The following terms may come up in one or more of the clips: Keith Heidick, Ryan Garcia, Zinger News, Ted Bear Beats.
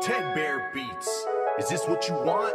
Ted Bear Beats. Is this what you want?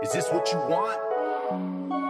Is this what you want?